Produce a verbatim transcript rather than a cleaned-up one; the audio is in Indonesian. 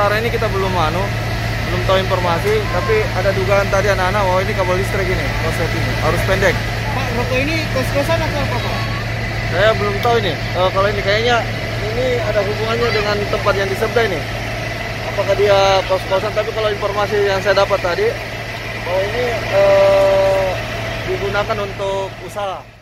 sementara ini kita belum anu, belum tahu informasi, tapi ada dugaan tadi anak-anak bahwa ini kabel listrik ini, korslet ini harus pendek. Pak, rokok ini kos-kosan atau apa, Pak? Saya belum tahu ini. E, kalau ini kayaknya ini ada hubungannya dengan tempat yang di sebelah ini. Apakah dia kos-kosan? Tapi kalau informasi yang saya dapat tadi, bahwa ini e, digunakan untuk usaha.